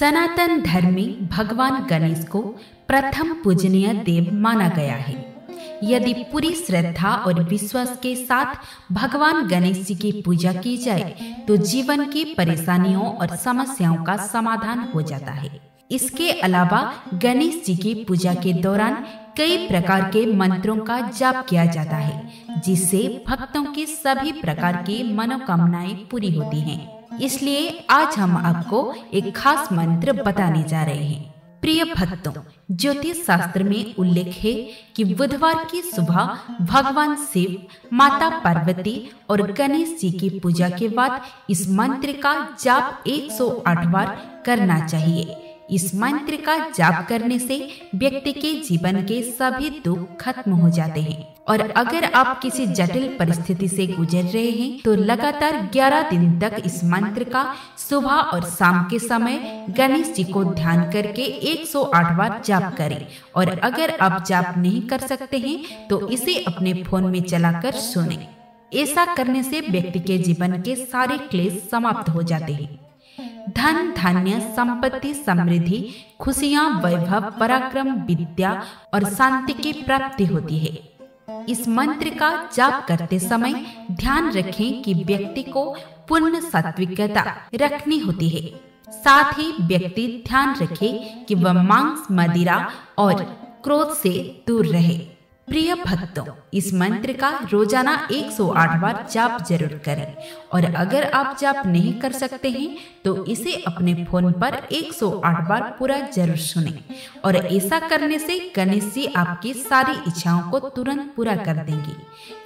सनातन धर्म में भगवान गणेश को प्रथम पूजनीय देव माना गया है। यदि पूरी श्रद्धा और विश्वास के साथ भगवान गणेश जी की पूजा की जाए तो जीवन की परेशानियों और समस्याओं का समाधान हो जाता है। इसके अलावा गणेश जी की पूजा के दौरान कई प्रकार के मंत्रों का जाप किया जाता है, जिससे भक्तों की सभी प्रकार की मनोकामनाएं पूरी होती हैं। इसलिए आज हम आपको एक खास मंत्र बताने जा रहे हैं। प्रिय भक्तों, ज्योतिष शास्त्र में उल्लेख है कि बुधवार की सुबह भगवान शिव, माता पार्वती और गणेश जी की पूजा के बाद इस मंत्र का जाप 108 बार करना चाहिए। इस मंत्र का जाप करने से व्यक्ति के जीवन के सभी दुख खत्म हो जाते हैं। और अगर आप किसी जटिल परिस्थिति से गुजर रहे हैं तो लगातार 11 दिन तक इस मंत्र का सुबह और शाम के समय गणेश जी को ध्यान करके 108 बार जाप करें। और अगर आप जाप नहीं कर सकते हैं तो इसे अपने फोन में चलाकर सुनें। ऐसा करने से व्यक्ति के जीवन के सारे क्लेश समाप्त हो जाते हैं। धन, धान्य, संपत्ति, समृद्धि, खुशियाँ, वैभव, पराक्रम, विद्या और शांति की प्राप्ति होती है। इस मंत्र का जाप करते समय ध्यान रखें कि व्यक्ति को पूर्ण सात्विकता रखनी होती है। साथ ही व्यक्ति ध्यान रखे कि वह मांस, मदिरा और क्रोध से दूर रहे। प्रिय भक्तों, इस मंत्र का रोजाना 108 बार जाप जरूर करें। और अगर आप जाप नहीं कर सकते हैं तो इसे अपने फोन पर 108 बार पूरा जरूर सुनें। और ऐसा करने से गणेश जी आपकी सारी इच्छाओं को तुरंत पूरा कर देंगे,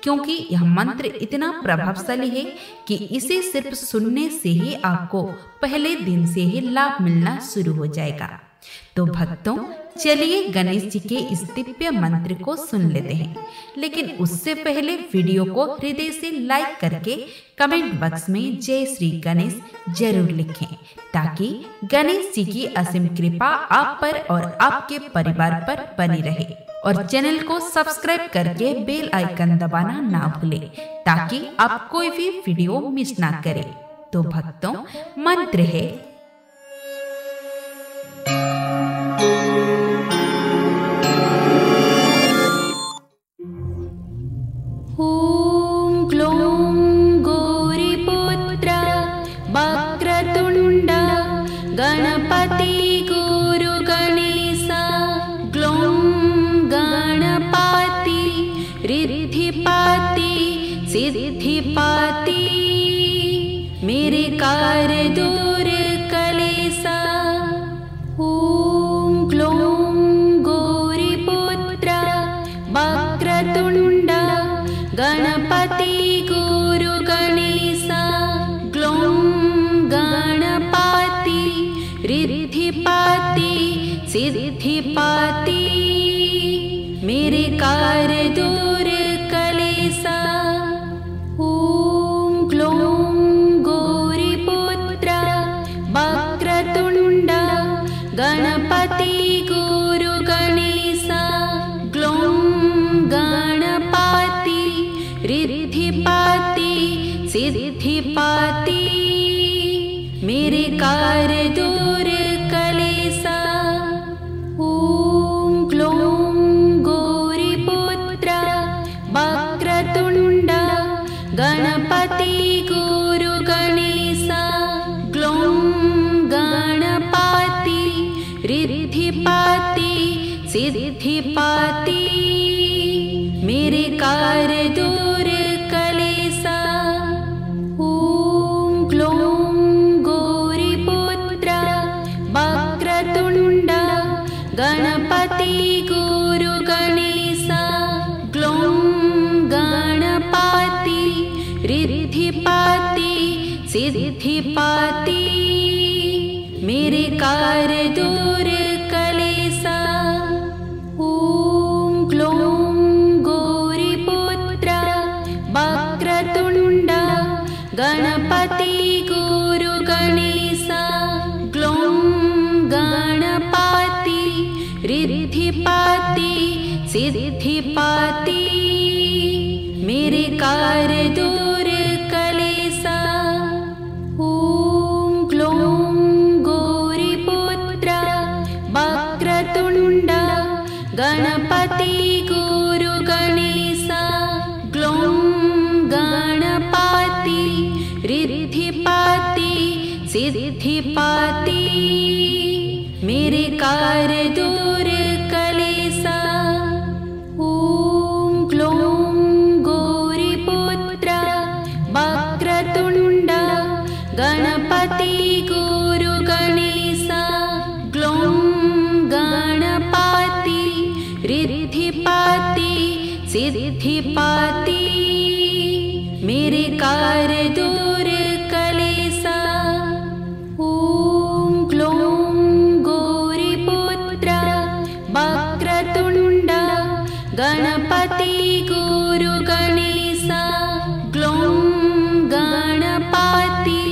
क्योंकि यह मंत्र इतना प्रभावशाली है कि इसे सिर्फ सुनने से ही आपको पहले दिन से ही लाभ मिलना शुरू हो जाएगा। तो भक्तों, चलिए गणेश जी के इस दिव्य मंत्र को सुन लेते हैं। लेकिन उससे पहले वीडियो को हृदय से लाइक करके कमेंट बॉक्स में जय श्री गणेश जरूर लिखें, ताकि गणेश जी की असीम कृपा आप पर और आपके परिवार पर बनी रहे। और चैनल को सब्सक्राइब करके बेल आइकन दबाना ना भूलें, ताकि आप कोई भी वीडियो मिस ना करें। तो भक्तों, मंत्र है गणपति गुरु गणेशा, ग्लों गणपति रिद्धिपाति सिद्धिपाति, मेरे कार्य दूर कलेसा। ॐ ग्लों गौरीपुत्र वक्रतुण्ड गणपति गुरु गणेशा, ग्लों गणपति रिद्धिपाति सिद्धिपाति, मेरे कार्य दूर कलेसा। ॐ ग्लों गौरीपुत्र वक्रतुण्ड गणपति गुरु गणेशा, ग्लों गणपति रिद्धिपाति सिद्धिपाति, मेरे कार्य दूर कलेसा। ॐ ग्लों गौरीपुत्र वक्रतुण्ड गणपति गुरु गणेशा, ग्लों गणपति रिद्धिपाति सिद्धिपाति, मेरे कार्य दूर कलेसा। ॐ ग्लों गणपति गुरु गणेशा, ग्लों गणपति रिद्धिपाति सिद्धिपाति, मेरे कार्य दूर कलेसा। ॐ ग्लों गौरीपुत्र वक्रतुण्ड गणपति गुरु गणेशा, ग्लों गणपति रिद्धिपाति सिद्धिपाति, मेरे कार्य दूर कलेसा। ॐ ग्लों गौरीपुत्र सिद्धि पाती मेरे कार दूर कलेसा। ओम ग्लोम गौरी पुत्र वक्रतुंड गणपति गुरु गणेशा। ग्लोम गणपति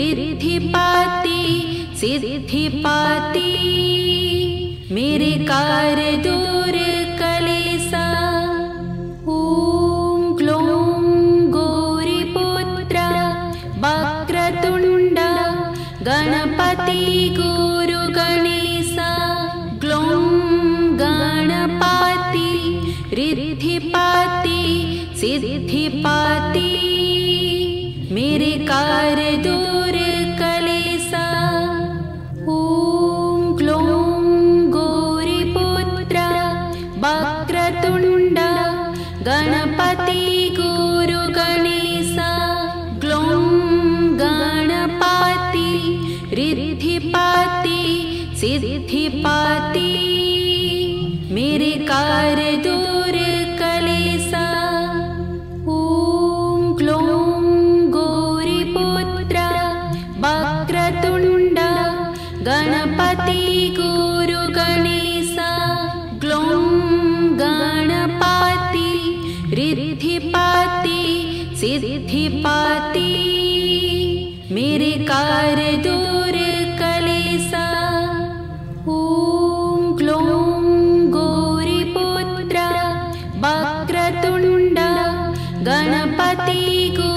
रिद्धि पाती सिद्धि पाती मेरे कार दूर कलेसा। ओम ग्लोम गौरी पुत्र वक्रतुंड गणपति गुरु गणेशा। ग्लोम गणपति रिद्धि पाती सिद्धि पाती मेरे कार दूर कलेसा। ओम ग्लोम गौरी पुत्र वक्रतुंड गणपति गुरु गणेशा। ग्लोम गणपति रिद्धि पाती सिद्धि पाती मेरे कार दूर कलेसा। ओम ग्लोम गौरी पुत्र वक्रतुंड गणपति गुरु गणेशा। ग्लोम गणपति रिद्धि पाती सिद्धि पाती मेरे कार दूर कलेसा। ओम ग्लोम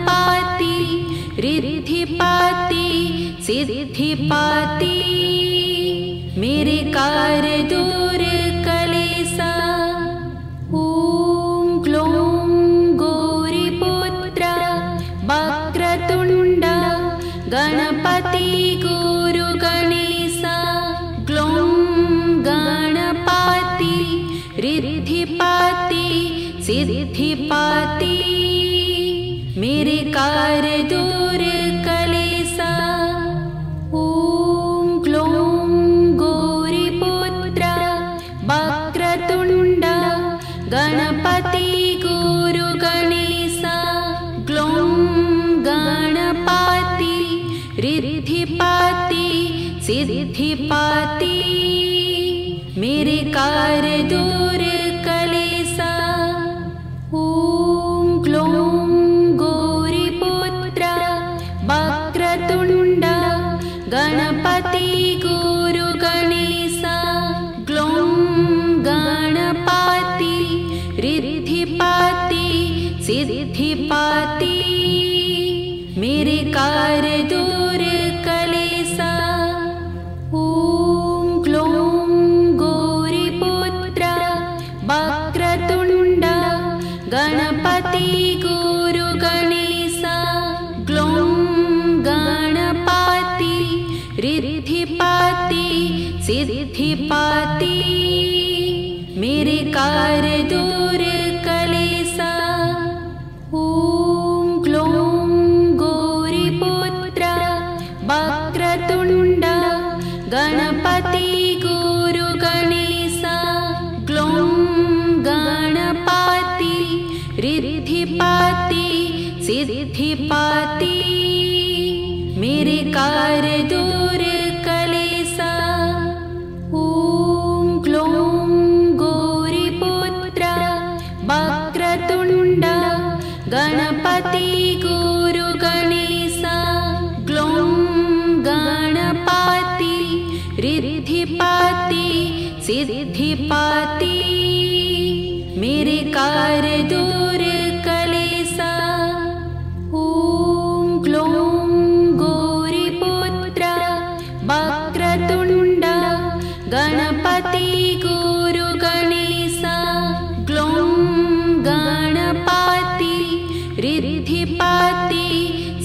गौरी पुत्र वक्रतुंड गणपति गुरु गणेशा। ग्लोम गणपति रिद्धि पाती सिद्धि पाती मेरे कार दूर कलेसा। ओम ग्लोम गौरी पुत्र वक्रतुंड गणपति गुरु गणेशा। ग्लोम गणपति रिद्धि पाती सिद्धि पाती मेरे कार दूर कलेसा। ओम ग्लोम गौरी पुत्र वक्रतुंड गणपति गुरु गणेशा। ग्लोम गणपति रिद्धि पाती सिद्धि पाती मेरे कार दूर कलेसा। ओम ग्लोम गौरी पुत्र वक्रतुंड गणपति गुरु गणेशा। ग्लोम गणपति रिद्धि पाती सिद्धि पाती मेरे कार दूर कलेसा। ओम ग्लोम गौरी पुत्र वक्रतुंड गणपति गुरु गणेशा। ग्लोम गणपति रिद्धि पाती सिद्धि पाती मेरे कार दूर कलेसा। ओम ग्लोम गौरी पुत्र वक्रतुंड गणपति गुरु गणेशा। ग्लोम गणपति रिद्धि पाती सिद्धि पाती मेरे कार दूर कलेसा। ओम ग्लोम गौरी पुत्र वक्रतुंड गणपति गुरु गणेशा। ग्लोम गणपति रिद्धि पाती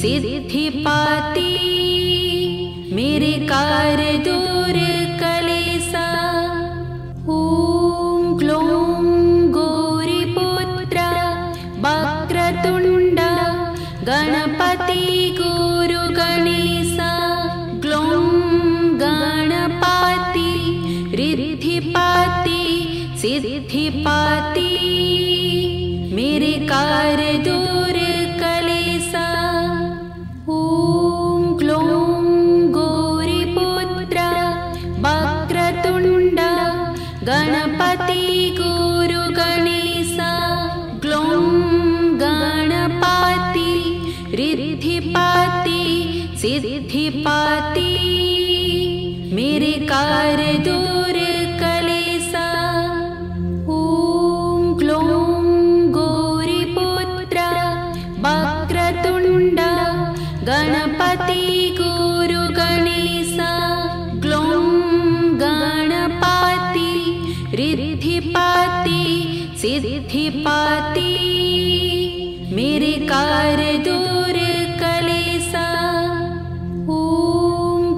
सिद्धि पाती मेरे कार दूर कलेसा। ओम ग्लोम गौरी पुत्र वक्रतुंड गणपति गुरु गणेशा। ग्लोम गणपति रिद्धि पाती सिद्धि पाती मेरे कार दूर कलेसा। ओम ग्लोम गौरी पुत्र सिद्धि पाती मेरे कार्य दूर कलेसा। ॐ ग्लौं गौरीपुत्रा वक्रतुंडा गणपति गुरु गणेशा। ग्लौं गणपति रिद्धि पाती सिद्धि पाती मेरे कार्य दूर कलेसा। ॐ ग्लौं गौरीपुत्रा वक्रतुंडा गणपति गुरु गणेशा। ग्लौं गणपति रिद्धि पाती सिद्धि पाती मेरे कार्य दूर कलेसा। ॐ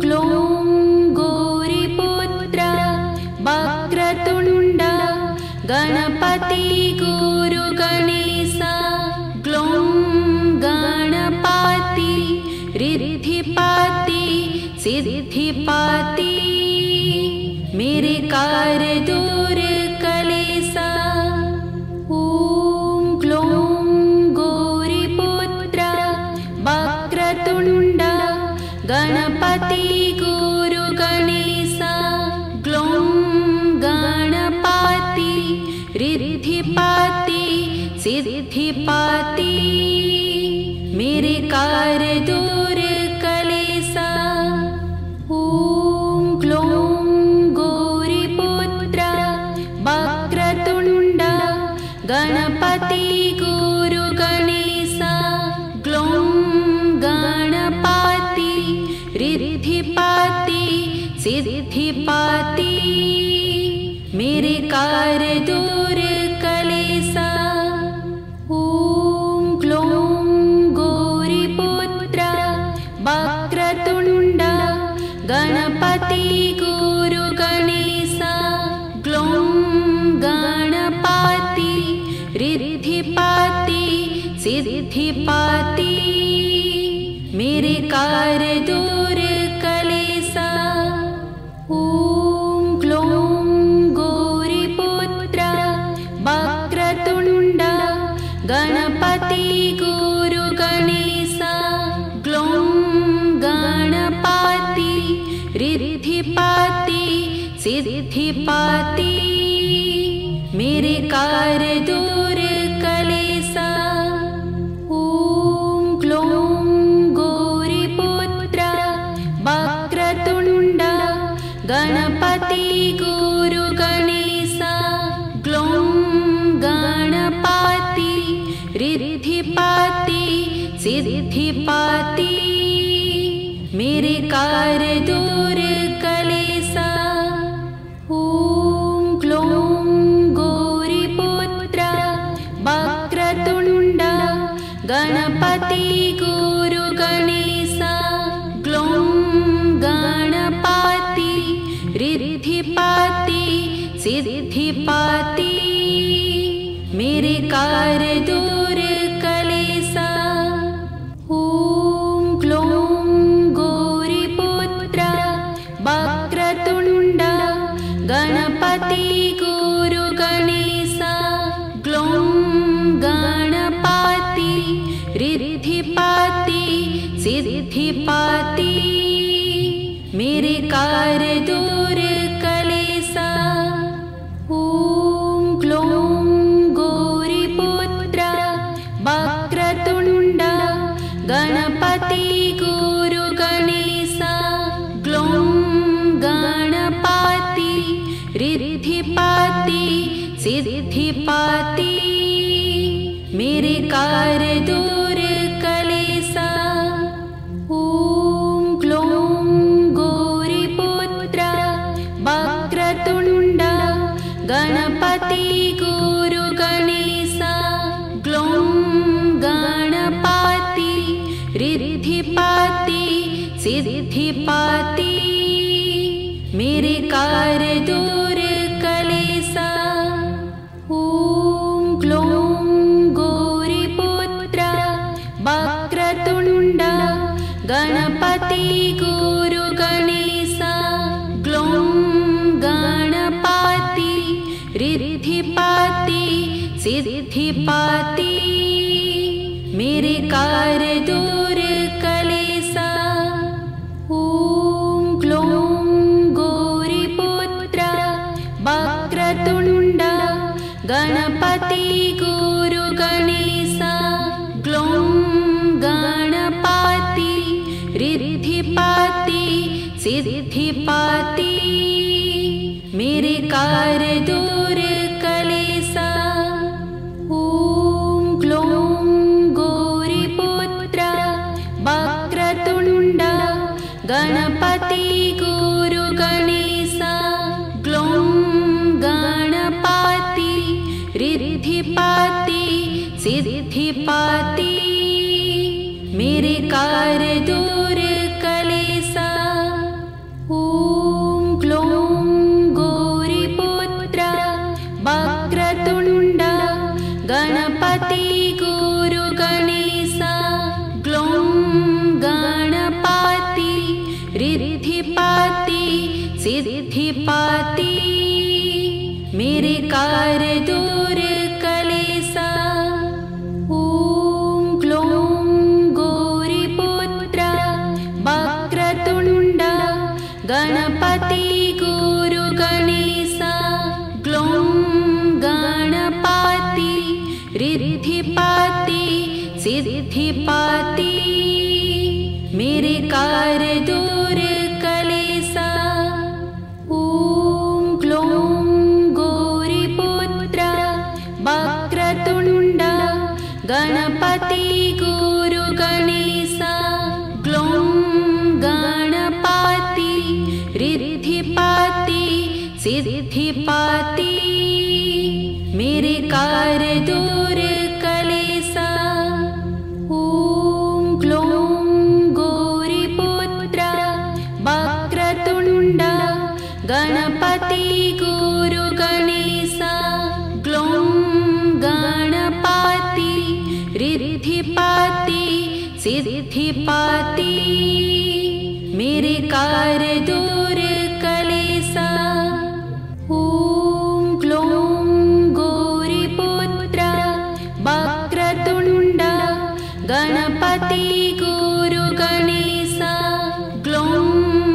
ग्लौं गौरीपुत्रा वक्रतुंडा गणपति गुरु गणेशा। ग्लौं गणपति रिद्धि पाती सिद्धि पाती मेरे कार्य दूर कलेसा। ॐ ग्लौं गौरीपुत्रा वक्रतुंडा गणपति गुरु गणेशा। ग्लौं गणपति रिद्धि पाती सिद्धि पाती मेरे कार्य दूर कलेसा। ॐ ग्लौं गौरीपुत्रा वक्रतुंडा गणपति गुरु गणेशा। ग्लौं गणपति रिद्धि पाती सिद्धि पाती मेरे कार्य दूर कलेसा। ॐ ग्लौं गौरीपुत्रा वक्रतुंडा गणपति गुरु गणेशा। ग्लौं गणपति रिद्धि पाती सिद्धि पाती मेरे कार्य दूर कलेसा। ॐ ग्लौं गौरीपुत्रा वक्रतुंडा गणपति गुरु गणेशा। ग्लौं गणपति रिद्धि पाती सिद्धि पाती मेरे कार्य दूर कलेसा। ॐ ग्लौं गौरीपुत्रा वक्रतुंडा गणपति गुरु गणेशा। ग्लौं गणपति रिद्धि पाती सिद्धि पाती मेरे कार्य दूर कलेसा। ॐ ग्लौं गौरीपुत्रा वक्रतुंडा गणपति गुरु गणेशा। ग्लौं गणपति रिद्धि पाती सिद्धि पाती मेरे कार्य दूर कलेसा। ॐ ग्लौं गौरीपुत्रा वक्रतुंडा गणपति गुरु गणेशा। ग्लौं गणपति रिद्धि पाती सिद्धि पाती मेरे कार्य दूर कलेसा। ॐ ग्लौं गौरीपुत्रा वक्रतुंडा गणपति गुरु गणेशा। ग्लौं गणपति रिद्धि पाती सिद्धि पाती मेरे कार्य दूर कलेसा। ॐ ग्लौं गौरीपुत्रा वक्रतुंडा गणपति गुरु गणेशा। ग्लौं गणपति रिद्धि पाती सिद्धि पाती मेरे कार्य दूर कलेसा। ॐ ग्लौं गौरीपुत्रा वक्रतुंडा गणपति गुरु गणेशा। ग्लौं गणपति सिद्धि पाती मेरे कार दूर कलेसा। ॐ ग्लों गौरीपुत्रा वक्रतुंडा गणपति गुरु गणेशा। ग्लों गणपति रिद्धि पाती सिद्धि पाती मेरे कार दूर कलेसा। ॐ ग्लों गौरीपुत्रा वक्रतुंडा गणपति गुरु गणेशा। ग्लों गणपति रिद्धि पाती सिद्धि पाती मेरे कार दूर कलेसा। ॐ ग्लों गौरीपुत्रा वक्रतुंडा गणपति गुरु गणेशा। ग्लों गणपति रिद्धि पाती सिद्धि पाती मेरे कार दूर कलेसा। ॐ ग्लों गौरीपुत्रा वक्रतुंडा गणपति गुरु गणेशा। ग्लों गणपति रिद्धि पाती सिद्धि पाती मेरे कार दूर कलेसा। ॐ ग्लों गौरीपुत्रा वक्रतुंडा गणपति गुरु गणेशा। ग्लों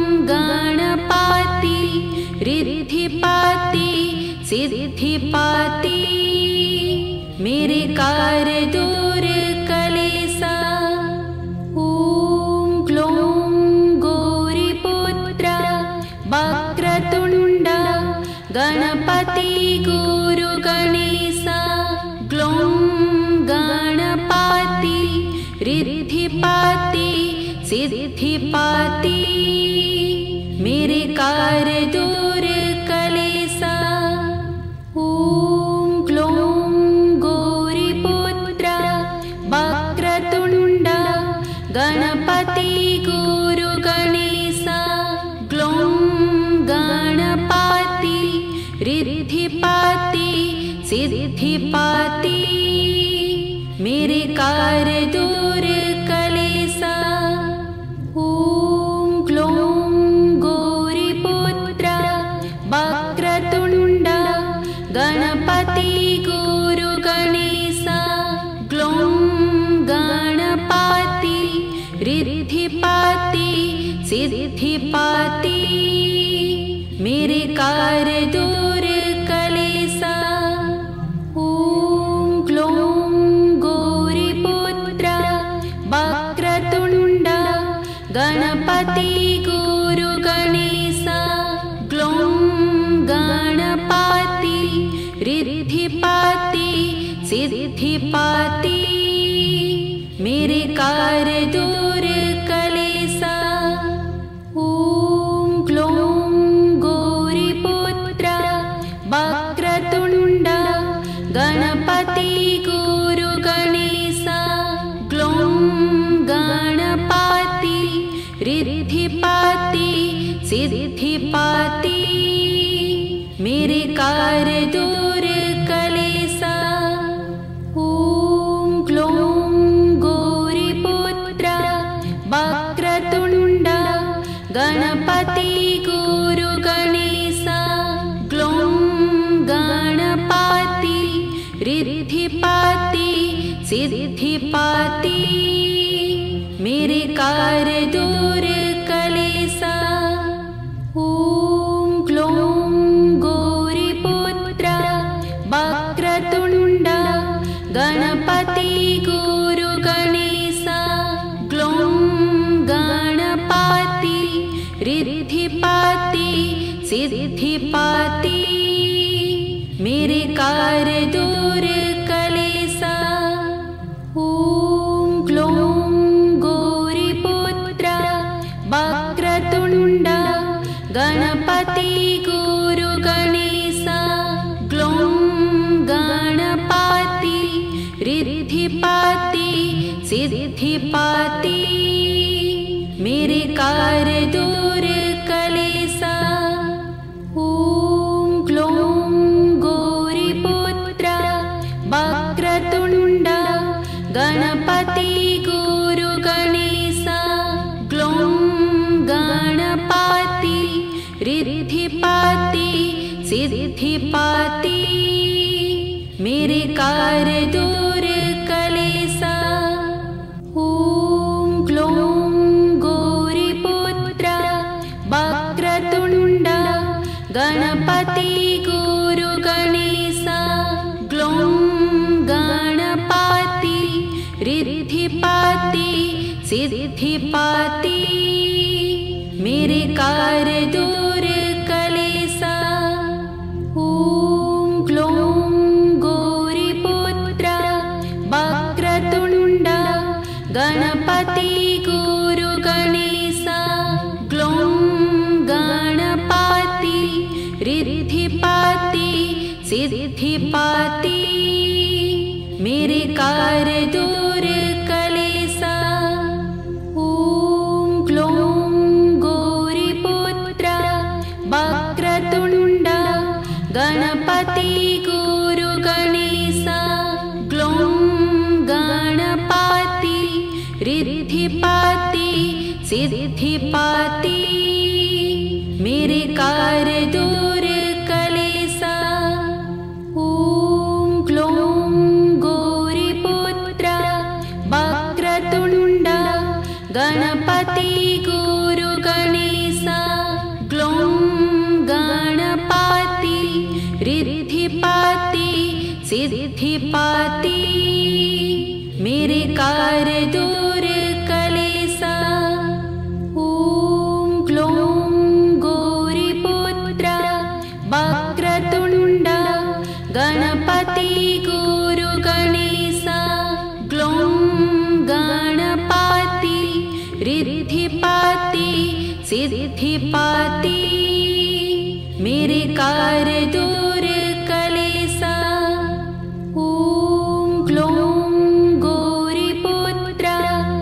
गणपति रिद्धि पाती सिद्धि पाती मेरे कार दूर कलेसा। ॐ ग्लों गौरीपुत्रा वक्रतुंडा गणपति गुरु गणेशा। ग्लों गणपति रिद्धि पाती सिद्धि पाती मेरे कार दूर कलेसा। ॐ ग्लों गौरीपुत्रा वक्रतुंडा गणपति गुरु गणेशा। ग्लों गणपति रिद्धि पाती सिद्धि पाती मेरे कार दूर कलेसा। ॐ ग्लों गौरीपुत्रा वक्रतुंडा गणपति गुरु गणेशा। ग्लों गणपति रिद्धि पाती सिद्धि पाती मेरे कार दूर कलेसा। ॐ ग्लों गौरीपुत्रा वक्रतुंडा गणपति गुरु गणेशा। ग्लों गणपति रिद्धि पाती सिद्धि पाती मेरे कार दूर कलेसा। ॐ ग्लों गौरीपुत्रा वक्रतुंडा गणपति गुरु गणेशा। ग्लों गणपति रिद्धि पाती सिद्धि पाती मेरे कार दूर कलेसा। ॐ ग्लों गौरीपुत्रा वक्रतुंडा गणपति गुरु गणेशा। ग्लों गणपति रिद्धि पाती सिद्धि पाती मेरे कार दूर कलेसा। ॐ ग्लों गौरीपुत्रा वक्रतुंडा गणपति गुरु गणेशा। ग्लों गणपति रिद्धि पाती सिद्धि पाती मेरे कार दूर कलेसा। ॐ ग्लों गौरीपुत्रा सिद्धि पाती मेरे कार्य दूर कलेसा। ॐ ग्लौं गौरीपुत्रा वक्रतुंडा गणपति गुरु गणेशा। ग्लौं गणपति रिद्धि पाती सिद्धि पाती मेरे कार्य दूर कलेसा। ॐ ग्लौं गौरीपुत्रा वक्रतुंडा गणपति गुरु गणेशा। ग्लौं गणपति रिद्धि पाती सिद्धि पाती मेरे कार्य दूर कलेसा। ॐ ग्लौं गौरीपुत्रा वक्रतुंडा गणपति गुरु गणेशा। ग्लौं गणपति रिद्धि पाती सिद्धि पाती मेरे कार्य दूर कलेसा। ॐ ग्लौं गौरीपुत्रा वक्रतुंडा गणपति गुरु गणेशा। ग्लौं गणपति रिद्धि पाती सिद्धि पाती मेरे कार्य दूर कलेसा। ॐ ग्लौं गौरीपुत्रा वक्रतुंडा गणपति गुरु गणेशा। ग्लौं गणपति रिद्धि पाती सिद्धि पाती मेरे कार्य दूर कलेसा। ॐ ग्लौं गौरीपुत्रा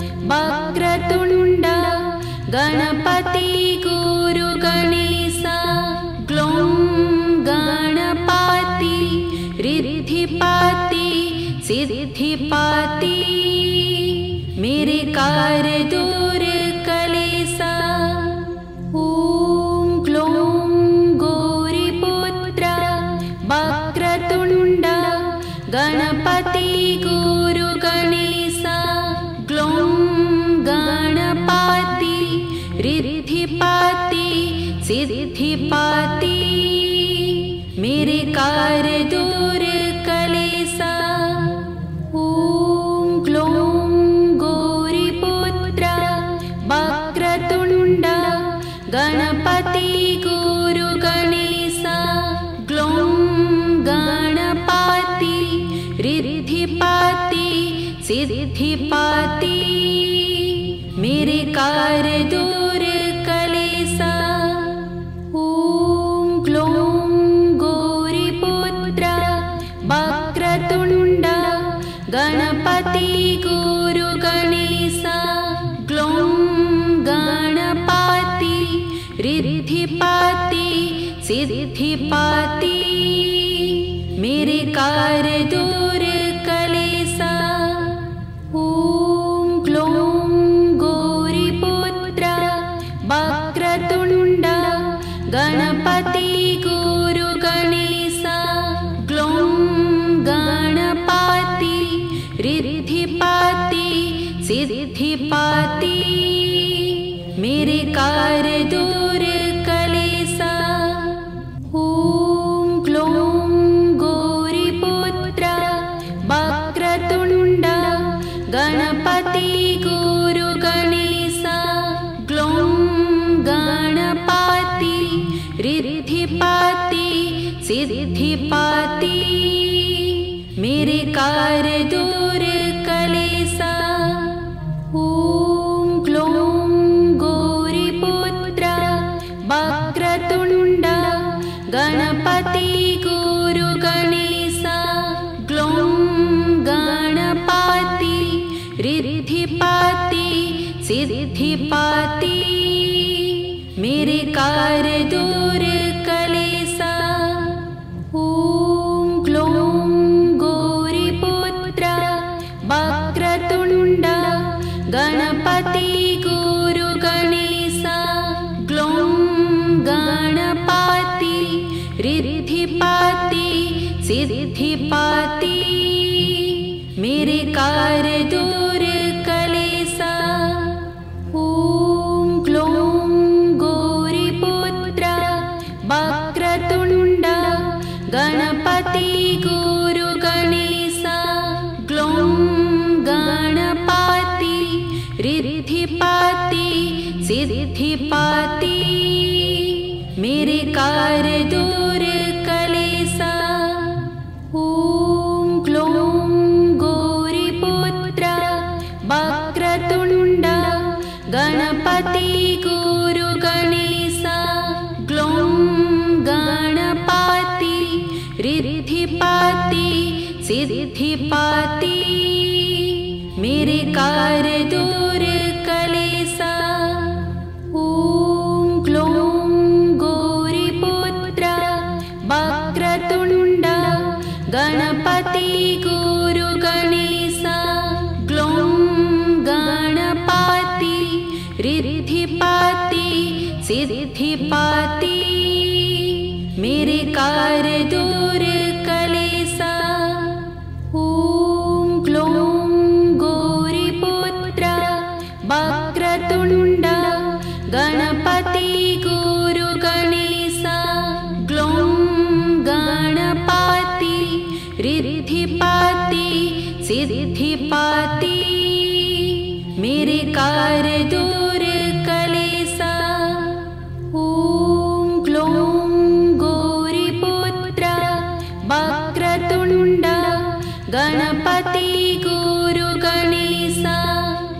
वक्रतुंडा गणपति गुरु गणेशा। ग्लौं गणपति रिद्धि पाती सिद्धि पाती मेरे कार्य दूर कलेसा। ॐ ग्लौं वक्रतुंडा गणपति गुरु गणेशा। ग्लौं गणपति रिद्धि पाती सिद्धि पाती मेरे कार्य दूर कलेसा। ॐ ग्लौं गौरीपुत्रा वक्रतुंडा गणपति गुरु गणेशा। ग्लौं गणपति रिद्धि पाती सिद्धि पाती मेरे कार्य दूर कलेसा। ॐ ग्लौं गौरीपुत्रा वक्रतुंडा गणपति गुरु गणेशा। ग्लौं गणपति रिद्धि पाती सिद्धि पाती मेरे कार्य दूर कलेसा। ॐ ग्लौं गौरीपुत्रा वक्रतुंडा गणपति गुरु गणेशा। ग्लौं गणपति रिद्धि पाती सिद्धि पाती मेरे कार्य दूर कलेसा। ॐ ग्लौं गौरीपुत्रा वक्रतुंडा गणपति गुरु गणेशा। ग्लौं गणपति रिद्धि पाती सिद्धि पाती मेरे कार्य दूर कलेसा। ॐ ग्लौं गौरीपुत्रा वक्रतुंडा गणपति गुरु गणेशा। ग्लौं गणपति रिद्धि पाती सिद्धि पाती मेरे कार्य दूर कलेसा। ॐ ग्लौं गौरीपुत्रा वक्रतुंडा गणपति गुरु गणेशा। ग्लौं गणपति पाती सिद्धि पाती, मेरे कार्य दूर कलेसा। ॐ ग्लौं गौरीपुत्रा वक्रतुण्डा गणपति गुरु गणेशा। ग्लौं गणपति रिद्धि पाती सिद्धि पाती, मेरे कार्य दूर कलेसा। ॐ ग्लौं गौरीपुत्रा वक्रतुण्डा गणपति गुरु गणेशा। ग्लौं गणपति रिद्धि पाती सिद्धि पाती, मेरे कार्य दूर कलेसा। ॐ ग्लौं गौरीपुत्रा वक्रतुण्डा गणपति गुरु गणेशा। ग्लौं गणपति रिद्धि पाती सिद्धि पाती, मेरे कार्य दूर कलेसा। ॐ ग्लौं गौरीपुत्रा वक्रतुण्डा गणपति गुरु गणेशा। ग्लौं गणपति रिद्धि पाती सिद्धि पाती, मेरे कार्य दूर कलेसा। ॐ ग्लौं गौरीपुत्रा वक्रतुण्डा गणपति गुरु गणेशा।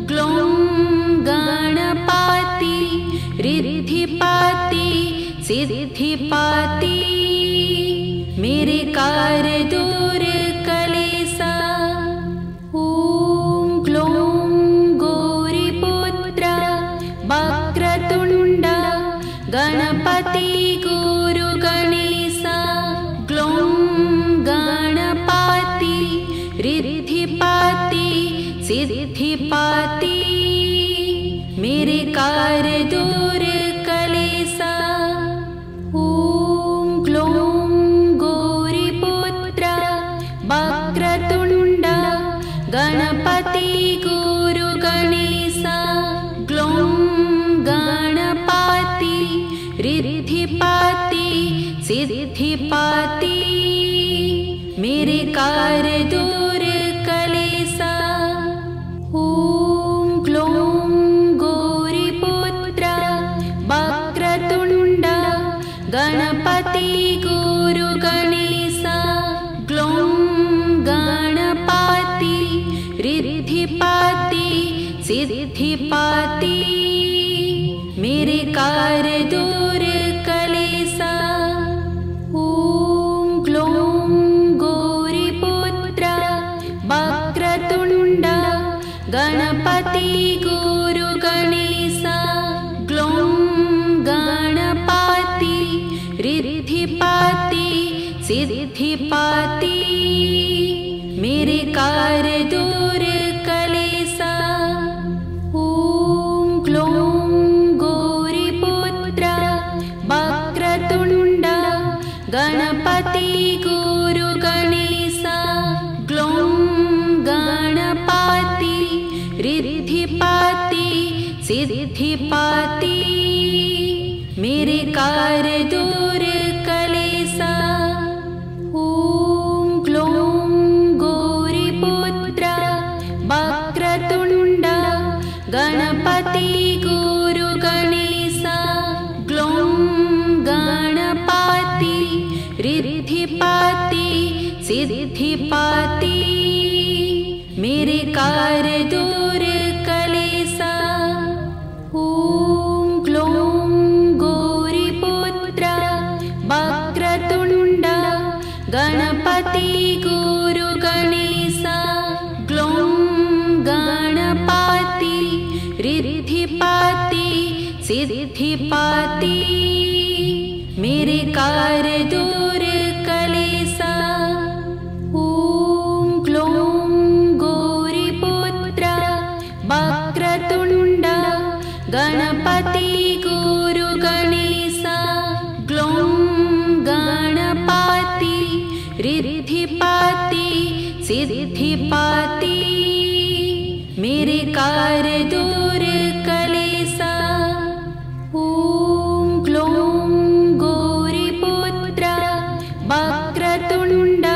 ग्लौं गणपति रिद्धि पाती सिद्धि पाती, मेरे कार्य दूर कलेसा। ॐ ग्लौं गौरीपुत्रा वक्रतुण्डा गणपति गुरु गणेशा। ग्लौं गणपति रिद्धि पाती सिद्धि पाती, मेरे कार्य दूर कलेसा। ॐ ग्लौं गौरीपुत्रा वक्रतुण्डा गणपति गुरु गणेशा। ग्लौं गणपति रिद्धि पाती सिद्धि पाती, मेरे कार्य दूर कलेसा। ॐ ग्लौं गौरीपुत्रा वक्रतुण्डा गणपति गुरु गणेशा। ग्लौं गणपति रिद्धि पाती सिद्धि पाती, मेरे कार्य दूर कलेसा। ॐ ग्लौं गौरीपुत्रा वक्रतुण्डा गणपति गुरु गणेशा। ग्लौं गणपति रिद्धि पाती सिद्धि पाती, मेरे कार्य दूर कलेसा। ॐ ग्लौं गौरीपुत्रा वक्रतुण्डा गणपति गुरु गणेशा। ग्लौं गणपति रिद्धि पाती सिद्धि पाती, मेरे कार्य दूर कलेसा। ॐ ग्लौं गौरीपुत्रा वक्रतुण्डा गणपति गुरु गणेशा। ग्लौं गणपति रिद्धि पाती सिद्धि पाती, मेरे कार्य दूर कलेसा। ॐ ग्लौं गौरीपुत्रा वक्रतुण्डा गणपति गुरु गणेशा। ग्लौं गणपति रिद्धि पाती सिद्धि पाती, मेरे कार्य दूर कलेसा। ॐ ग्लौं गौरीपुत्रा वक्रतुण्डा गणपति गुरु गणेशा। ग्लौं गणपति रिद्धिपाती सिद्धिपाती मेरे कार्य दूर कलेसा। ॐ ग्लौं गौरीपुत्रा वक्रतुण्डा गणपति गुरु गणेशा। ग्लौं गणपति रिद्धिपाती सिद्धिपाती मेरे कार्य दूर कलेसा। ॐ ग्लौं गौरीपुत्रा वक्रतुण्डा गणपति गुरु गणेशा। ग्लौं गणपति रिद्धिपाती सिद्धिपाती मेरे कार्य दूर कलेसा। ॐ ग्लौं गौरीपुत्रा वक्रतुण्डा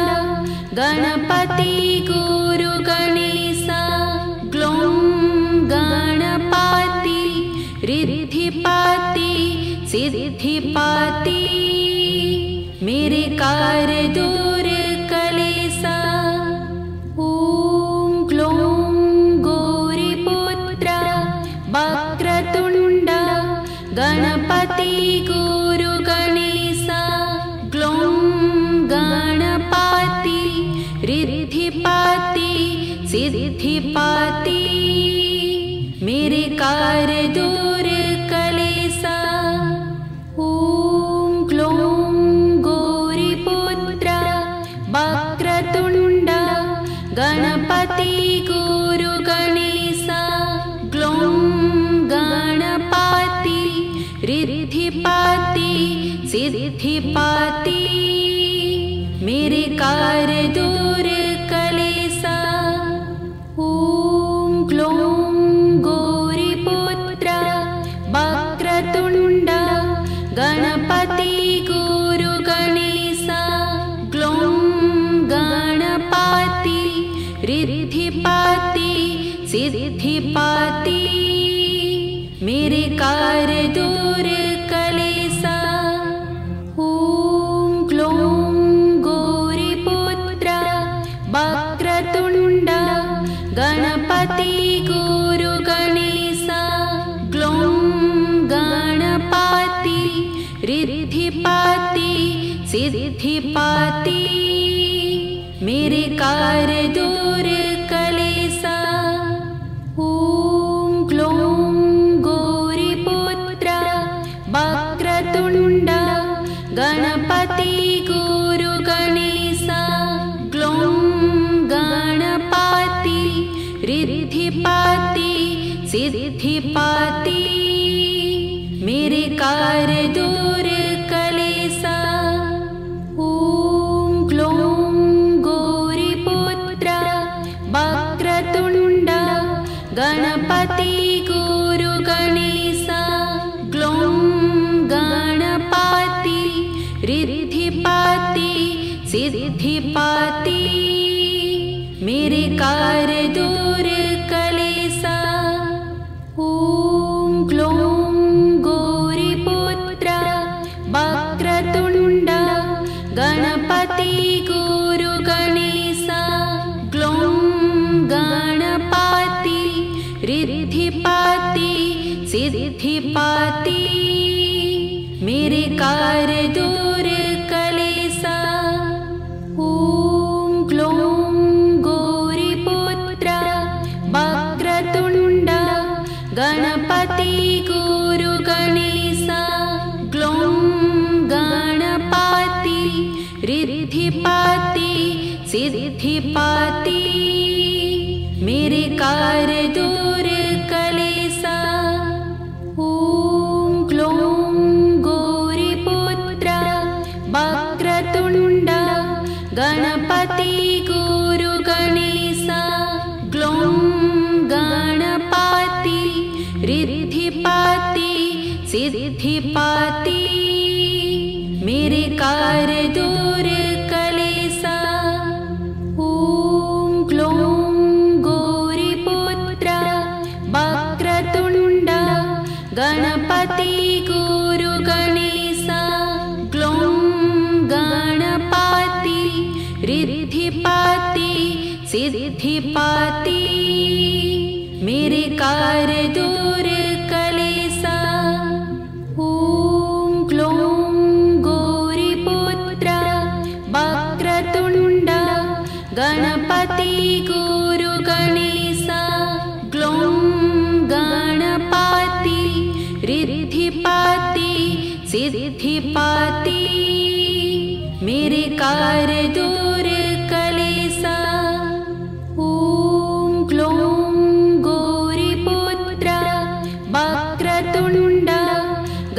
गणपति गुरु गणेशा। ग्लौं गणपति रिद्धिपाती सिद्धिपाती मेरे कार्य दूर कलेसा। ॐ ग्लौं गौरीपुत्रा वक्रतुण्डा गणपति गुरु गणेशा। ग्लौं गणपति रिद्धिपाती सिद्धिपाती मेरे कार्य दूर कलेसा। ॐ ग्लौं गौरीपुत्रा वक्रतुण्डा गणपति गुरु गणेशा। ग्लौं गणपति रिद्धिपाती सिद्धिपाती मेरे कार्य दूर कलेसा। ॐ ग्लौं गौरीपुत्रा वक्रतुण्डा गणपति गुरु गणेशा। ग्लौं गणपति रिद्धिपाती सिद्धिपाती मेरे कार्य दूर कलेसा। ॐ ग्लौं गौरीपुत्रा वक्रतुण्डा गणपति गुरु गणेशा। ग्लौं गणपति रिद्धिपाती सिद्धिपाती मेरे कार्य दूर कलेसा। ॐ ग्लौं गौरीपुत्रा वक्रतुण्डा गणपति गुरु गणेशा। ग्लौं गणपति रिद्धिपाती सिद्धिपाती मेरे कार्य दूर कलेसा। ॐ ग्लौं गौरीपुत्रा वक्रतुण्डा गणपति गुरु गणेशा। ग्लौं गणपति रिद्धिपाती सिद्धिपाती मेरे कार्य दूर कलेसा। ॐ ग्लौं गौरीपुत्रा वक्रतुण्डा गणपति गुरु गणेशा। ग्लौं गणपति रिद्धिपाती सिद्धिपाती मेरे कार्य दूर कलेसा। ॐ ग्लौं गौरीपुत्रा वक्रतुण्डा गणपति गुरु गणेशा। ग्लौं गणपति रिद्धिपाती सिद्धिपाती मेरे कार्य दूर कलेसा। ॐ ग्लौं गौरीपुत्रा वक्रतुण्डा गणपति गुरु गणेशा। ग्लौं गणपति रिद्धिपाती सिद्धिपाती मेरे कार्य दूर कलेसा। ॐ ग्लौं गौरीपुत्रा वक्रतुण्डा गणपति गुरु गणेशा। ग्लौं गण सिद्धि पाती मेरे कार दूर कलेसा। ॐ ग्लौं गौरीपुत्रा वक्रतुंडा गणपति गुरु गणेशा। ग्लौं गणपति रिद्धि पाती सिद्धि पाती मेरे कार दूर कलेसा। ॐ ग्लौं गौरीपुत्रा वक्रतुंडा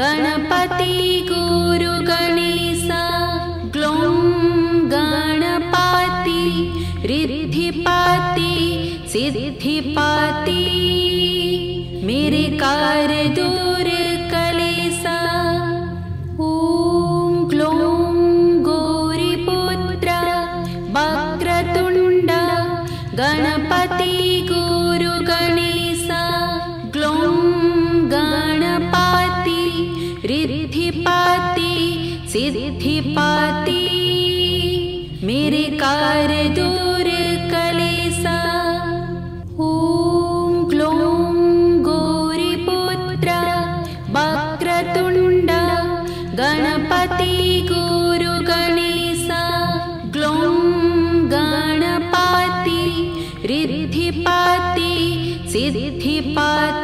गणपति गुरु गणेशा। ग्लौं गणपति रिद्धि पाती सिद्धि पाती मेरे कार दूर कलेसा। ॐ ग्लौं वक्रतुंडा गणपति गुरु गणेशा। ग्लौं गणपति रिद्धि पाती सिद्धि पाती मेरे कार दूर कलेसा। ॐ ग्लौं गौरीपुत्रा वक्रतुंडा गणपति गुरु गणेशा। रिद्धि पाती सिद्धि पाती मेरे कार दूर कलेसा। ॐ ग्लौं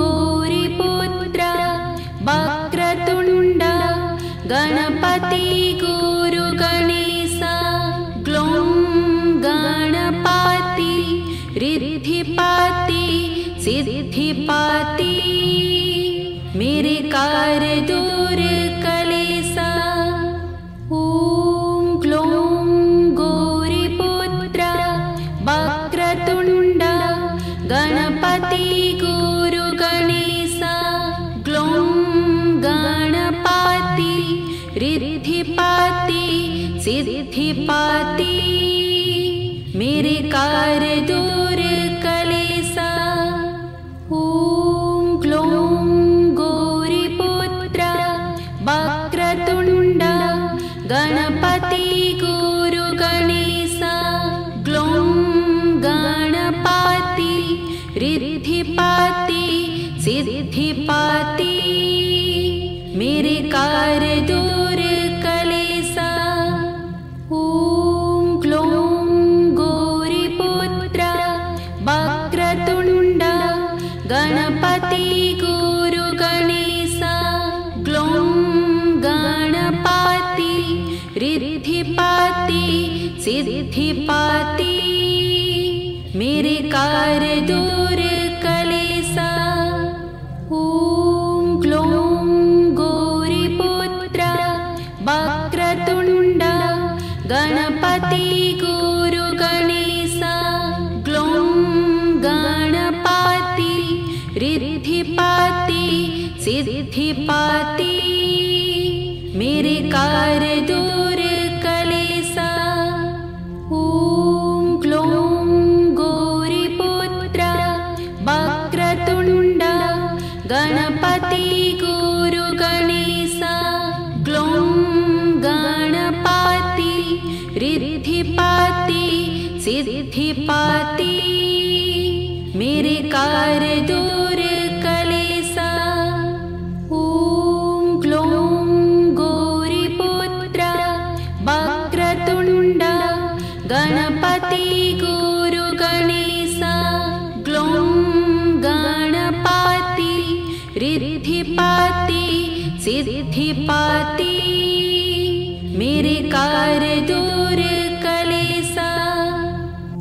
गौरीपुत्रा वक्रतुंडा गणपति गुरु गणेशा। ग्लौं गणपति रिद्धि पाती सिद्धि पाती मेरे कार दूर कलेसा। ॐ ग्लौं गौरीपुत्रा वक्रतुंडा गणपति गुरु गणेशा। ग्लौं गणपति रिद्धि पाती सिद्धि पाती मेरे कार दूर कलेसा। ॐ ग्लौं वक्रतुंडा गणपति गुरु गणेशा। ग्लौं गणपति रिद्धि पाती सिद्धि पाती मेरे कार दूर कलेसा। ॐ ग्लौं गौरीपुत्रा वक्रतुंडा गणपति गुरु गणेशा। गणपति रिद्धि पाती सिद्धि पाती मेरे कार दूर कलेसा। ॐ ग्लौं गौरीपुत्रा वक्रतुंडा गणपति गुरु गणेशा। ग्लौं गणपति रिद्धि पाती सिद्धि पाती मेरे कार दूर कलेसा। ॐ ग्लौं गौरीपुत्रा वक्रतुंडा गणपति गुरु गणेशा। ग्लौं गणपति रिद्धि पाती सिद्धि पाती मेरे कार दूर कलेसा। ॐ ग्लौं गौरीपुत्रा वक्रतुंडा गणपति गुरु गणेशा। ग्लौं गणपति रिद्धि पाती सिद्धि पाती मेरे कार दूर कलेसा। ॐ ग्लौं गौरीपुत्रा वक्रतुंडा गणपति गुरु गणेशा। ग्लौं गणपति रिद्धि पाती सिद्धि पाती मेरे कार दूर कलेसा। ॐ ग्लौं गौरीपुत्रा वक्रतुंडा गणपति गुरु गणेशा। ग्लौं गणपति सिद्धि पाती मेरे कार्य दूर कलेसा।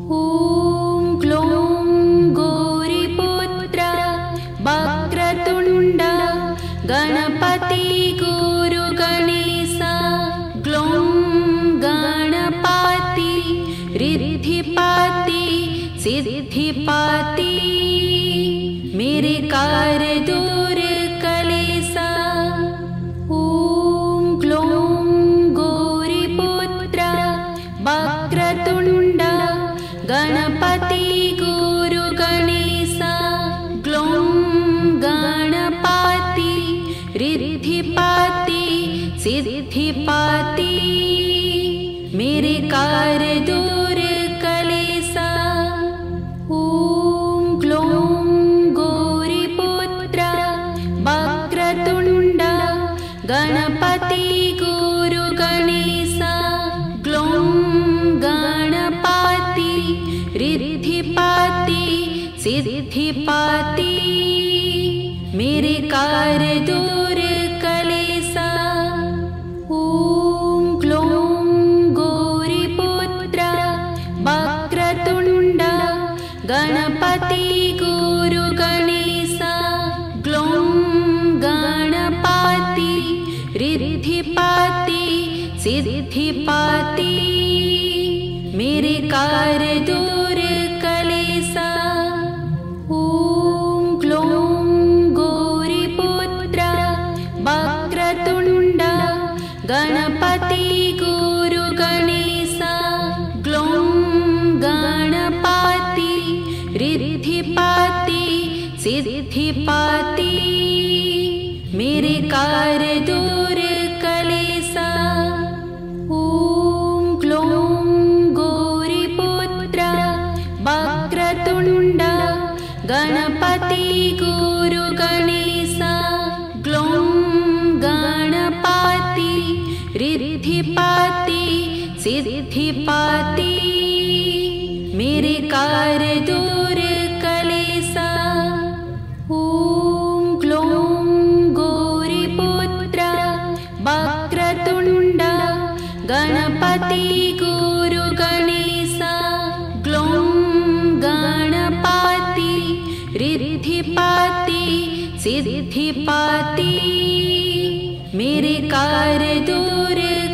ॐ ग्लौं गौरीपुत्रा वक्रतुंडा गणपति गुरु गणेशा। ग्लौं गणपति रिद्धि पाती सिद्धि पाती मेरे कार्य दूर कलेसा। ॐ ग्लौं गौरीपुत्रा वक्रतुंडा गणपति गुरु गणेशा। ग्लौं गणपति रिद्धि पाती सिद्धि पाती मेरे कार्य दूर कलेसा। ॐ ग्लौं गौरीपुत्रा वक्रतुंडा गणपति गुरु गणेशा। ग्लौं गणपति रिद्धि पाती सिद्धि पाती मेरे कार्य दूर कलेसा। ॐ ग्लौं गौरीपुत्रा वक्रतुंडा गणपति गुरु गणेशा। ग्लौं गणपति रिद्धि पाती सिद्धि पाती मेरे कार्य दूर कलेसा। ॐ ग्लौं गौरीपुत्रा वक्रतुंडा गणपति गुरु गणेशा। ग्लौं गणपति रिद्धि पाती सिद्धि पाती मेरे कार्य दूर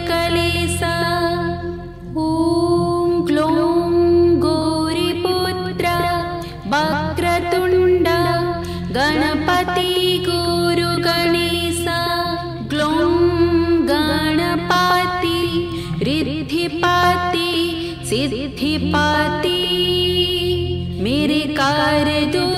कलेसा। ॐ ग्लौं गौरीपुत्रा वक्रतुंडा गणपति गुरु गणेशा। ग्लौं गणपति रिद्धि पाती सिद्धि पाती मेरे कार्य दूर कलेसा। ॐ ग्लौं गौरीपुत्रा वक्रतुंडा गणपति गुरु गणेशा। ग्लौं गणपति रिद्धि पाती सिद्धि पाती मेरे कार्य दूर कलेसा। ॐ ग्लौं गौरीपुत्रा वक्रतुंडा गणपति गुरु गणेशा। ग्लौं गणपति रिद्धि पाती सिद्धि पाती मेरे कार्य दूर